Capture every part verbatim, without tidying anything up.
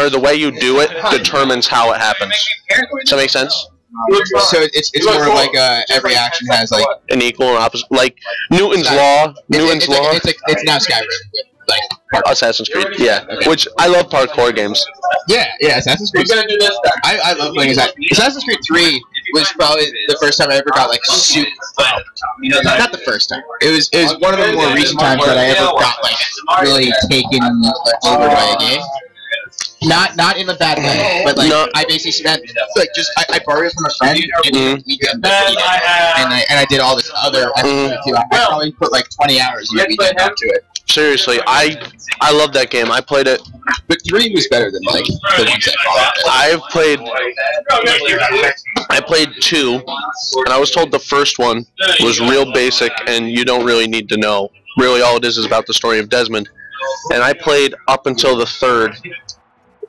or the way you do it determines how it happens. Does that make sense? So it's it's more like uh, every action has like an equal and opposite, like Newton's law. Newton's law. It's like it's now Skyrim. Like parkour. Assassin's Creed, yeah. Okay. Which I love parkour games. Yeah, yeah. Assassin's Creed. Gonna do this I I love playing Assassin's Creed. Assassin's Creed three was probably the first time I ever got like super. Well, not the first time. It was it was one of the more recent times that I ever got like really taken over by a game. Not not in a bad way, but like no. I basically spent like just I, I borrowed it from a friend and mm. we did, and I and I did all this other mm. too. I probably put like twenty hours maybe into it. Seriously, I I love that game. I played it. But three was better than like the ones that followed. I've played. I played two, and I was told the first one was real basic, and you don't really need to know. Really, all it is is about the story of Desmond. And I played up until the third,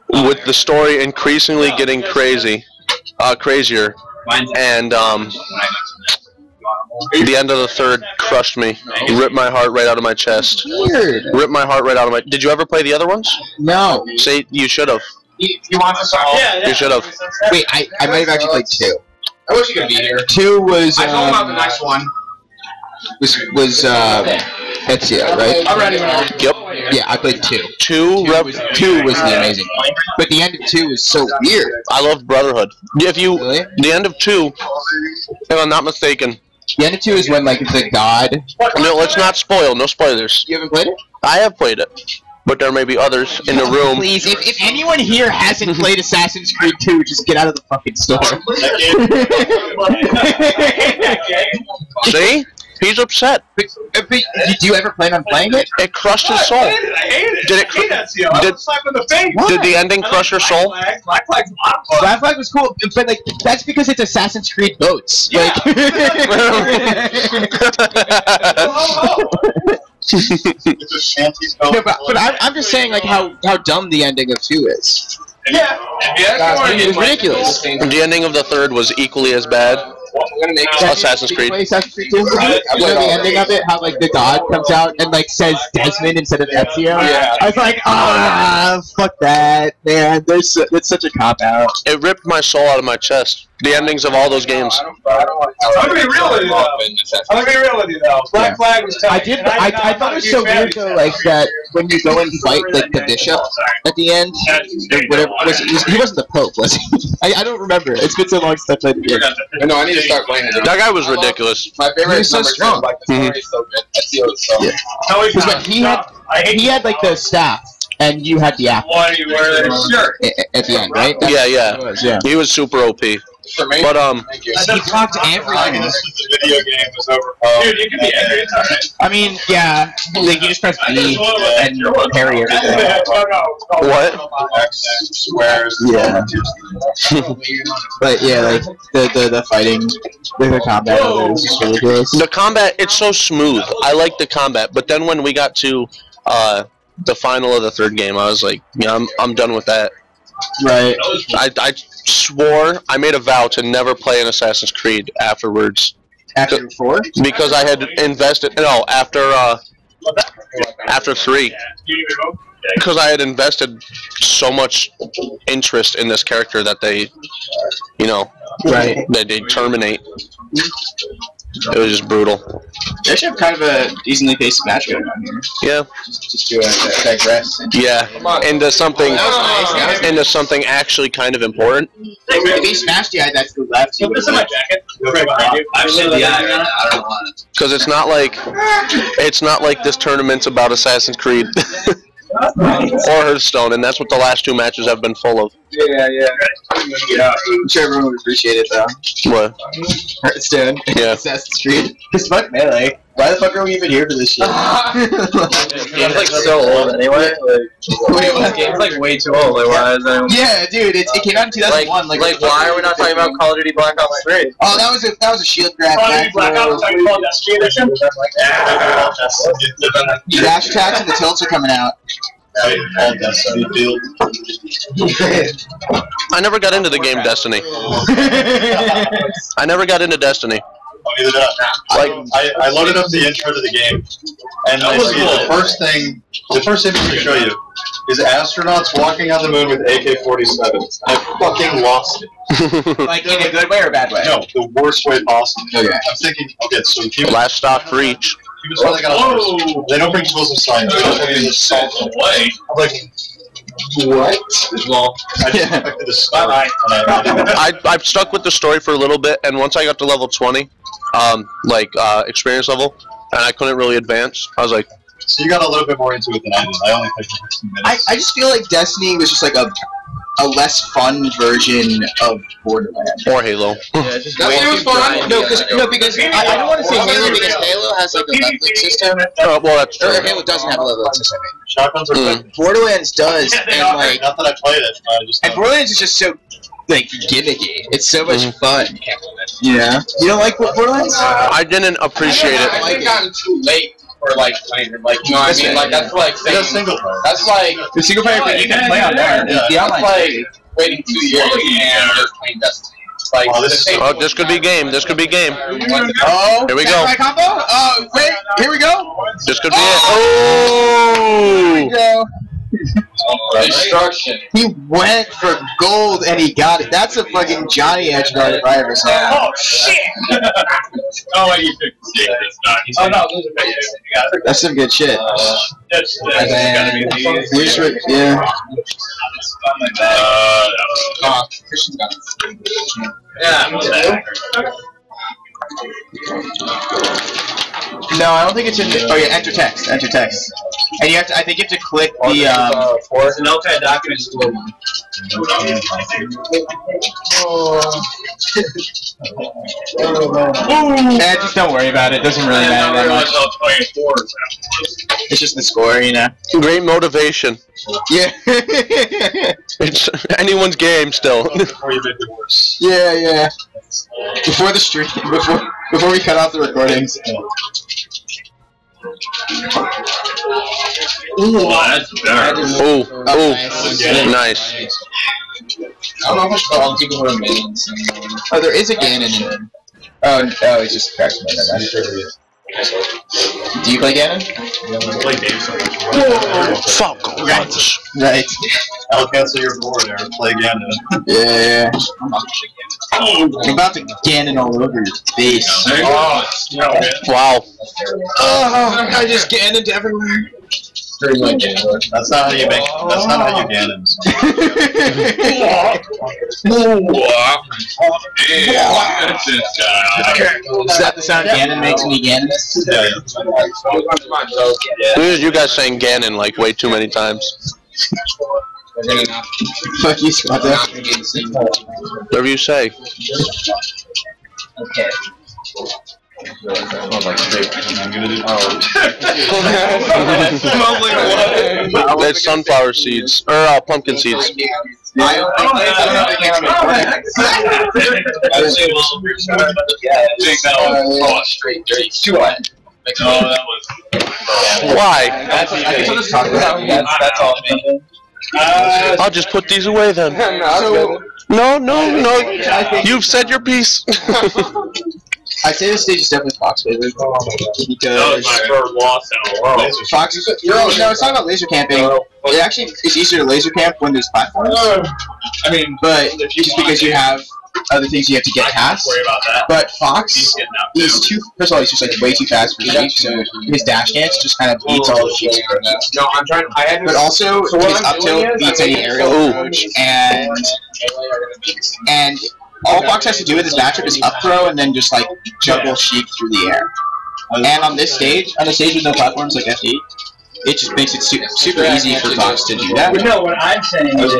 with the story increasingly getting crazy, uh, crazier, and um. The end of the third crushed me. Ripped my heart right out of my chest. Weird. Ripped my heart right out of my... Did you ever play the other ones? No. See, you should have. You, you want to solve? Yeah, yeah. You should have. Wait, I, I might have actually played two. I wish you could be here. Two was... Um, I told about the next one. Was, was uh, Ezio, right? Already. Yep. Yeah, I played two. Two, two, was, two was the amazing one. But the end of two was so weird. I loved Brotherhood. If you... Really? The end of two, if I'm not mistaken... The end of two is when, like, the god... No, let's not spoil. No spoilers. You haven't played it? I have played it. But there may be others in the room. Please, if, if anyone here hasn't played Assassin's Creed two, just get out of the fucking store. See? He's upset. But, but, did you ever plan on playing it? It crushed his soul. I hate it. Did it crush the face? Did the ending crush your soul? Black Flag's a lot of fun. Black Flag was cool, but like that's because it's Assassin's Creed boats. Yeah. Like it's a shanty spell. No, but, but I'm, I'm just saying like how how dumb the ending of two is. Yeah. Uh, it's ridiculous. The ending of the third was equally as bad. Assassin's Creed. Assassin's Creed two? You know the ending of it, how like the god comes out and like says Desmond instead of Ezio. Yeah. I was like, ah, fuck that, man. There's it's such a cop out. It ripped my soul out of my chest. The endings of all those games. No, I don't, I don't I'm gonna be real with you though. I'm gonna be real with you though. Black yeah. Flag was tough. I did. I, I, I, I thought it was so weird though, like that when you go and fight like the bishop at the end. Like, whatever was he, was, he wasn't the pope, was he? I, I don't remember. It's been so long since I played the game. No, I need to start playing it. That guy was ridiculous. My favorite is so strong. Like the story is so good. I see it so. Because like he had, he had like the staff. And you had the apple. Why you wear that shirt? At the end, right? That's yeah, yeah. Was, yeah. He was super O P. But, um... He talked to everyone. This is the video game. It's over. Oh, dude, you can be angry. It's alright. I mean, yeah. Like, you just press B and parry everything. What? Yeah. But, yeah, like, the, the, the fighting, the combat was just ridiculous. The combat, it's so smooth. I like the combat. But then when we got to, uh... the final of the third game, I was like, yeah, I'm I'm done with that. Right. I I swore I made a vow to never play an Assassin's Creed afterwards. After four? Because I had invested. No, after uh, after three. Because I had invested so much interest in this character that they, you know, right. That they terminate. It was just brutal. They actually have kind of a decently paced match going on here. Yeah. Just, just do a, a digress. And yeah. Into something. Oh, nice, guys. Into something actually kind of important. If he smashed the eye, that's the left. Put this in my jacket. I've seen the eye. I don't want it. Because it's not like it's not like this tournament's about Assassin's Creed or Hearthstone, and that's what the last two matches have been full of. Yeah, yeah. Yeah. I'm sure everyone would appreciate it, though. What? Hearthstone. Yeah. Assassin's Creed. Because fuck melee. Why the fuck are we even here for this shit? It's like so old anyway. Like, it's like way too old. Like, why is anyone... Yeah, dude. It, it came out in two thousand one. Like, like, like why are we not talking about Call of Duty Black Ops three? Oh, that was a that was a Shield grab. Call of Duty Black Ops. I call that Shield edition. The dash attacks and the tilts are coming out. I never got into the game Destiny. I never got into Destiny. Oh, neither did I. Like, I, I loaded up the intro to the game, and I see the first thing, the first image they show you is astronauts walking on the moon with A K forty-sevens. I fucking lost it. Like, in a good way or a bad way? No, the worst way possible. Okay. I'm thinking, okay, so people... Last stop for each. Whoa! Whoa. They don't bring tools of science. They don't bring salt of light. I'm like... What? Well, I just yeah. the story. I, I've stuck with the story for a little bit, and once I got to level twenty, um, like, uh, experience level, and I couldn't really advance, I was like... So you got a little bit more into it than I did. I only played for fifteen minutes. I, I just feel like Destiny was just like a a less fun version of Borderlands. Or Halo. Yeah, just no, it was fun. No, no, because I, I don't want to say Halo, because Halo has like a leveling system. Oh, well, that's true. Or Halo doesn't have a leveling system. Shotguns are mm. good. Borderlands does, and like... Not that I played it, but I just... And Borderlands is just so, like, gimmicky. It's so much mm. fun. You know? You don't like Borderlands? Uh, I didn't appreciate I didn't, it. I think gotten too late. Or like playing, like you know what I mean? Like that's like saying, single player. That's like the single player thing you can play on there. Yeah, I'm like waiting two years and just playing Destiny. Like oh, this, is, oh, this could be game. This could be game. Oh, here we go. My combo? Uh, wait, here we go. This could be oh! it. Oh, here we go. Destruction. He went for gold and he got it. That's a fucking Johnny Edgeguard if I ever saw. Oh shit! Oh wait, you took it's not. Oh no, those are big. That's some good shit. Uh, that's that's gotta be the yeah. Uh, uh, yeah. No, I don't think it's in. Oh yeah, enter text. Enter text. And you have to. I think you have to click the. Um, it's an L C A D document. Oh. oh. Eh, just don't worry about it. It doesn't really matter that much. It's just the score, you know. Great motivation. Yeah. It's anyone's game still. Yeah, yeah. Before the stream, before before we cut off the recordings. Ooh, that's better. Oh, oh, nice. I don't know how much fun people would have made. Oh, there is a Ganon in there. Oh, oh, he just cracked my head. Do you play Ganon? I play Dave. Fuck, lunch. Right. I'll cancel your board there and play Ganon. Yeah. I'm about to Ganon all over your face. Oh, no, wow. Oh, I just Ganoned everywhere. Pretty much Ganon. That's not how you make. That's not how you Ganon. Is that the sound Ganon makes when you Ganon? Yeah. This is you guys saying Ganon like way too many times. Fuck you, Scott. Whatever you say. Okay. It's sunflower seeds. Or uh, pumpkin seeds. Why? That's all it Uh, I'll just put these away then. No, no, no, no. You've said your piece. I say this stage is definitely Fox, baby. Because Fox is. No, no, it's not about laser camping. It actually is easier to laser camp when there's platforms. I mean, but just because you have other things you have to get past. But Fox, he's too. First of all, he's just like way too fast for Sheik, so his dash dance just kind of beats all the Sheik's programs. No, I'm trying. I had. But also, so his up tilt beats any aerial approach, and and all Fox has to do with his matchup is up throw and then just like juggle Sheik through the air. And on this stage, on the stage with no platforms like F D. It just makes it super, super easy for Fox to do that. But no, what I'm saying is,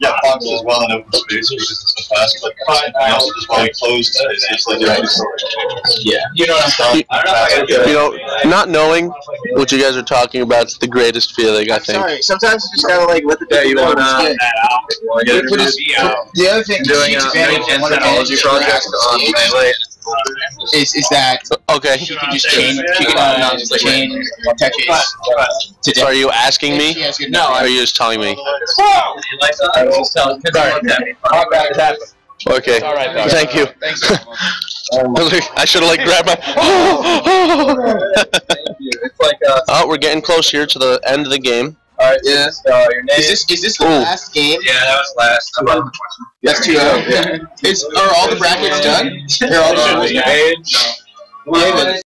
yeah, Fox is well in open space, it's just so fast, but I also just want to close that. It's just like right. Yeah. You know what I'm talking about? You know, not knowing what you guys are talking about is the greatest feeling, I think. Sorry, sometimes you just gotta like let the day you want to. The other thing doing is doing one of the projects on Melee. Is is that okay? You can just chain, you can uh, uh, just chain touches. Are you asking me? No, or are you just telling me? Oh! Sorry. Okay. All right. Thank you. I should have like grabbed my. Thank you. It's like uh, oh, we're getting close here to the end of the game. All right. Yeah. So, uh, your name. Is this is this the Ooh. last game? Yeah, that was last. I'm on the That's two oh. Yeah. It's are all the brackets done? Are all the brackets done?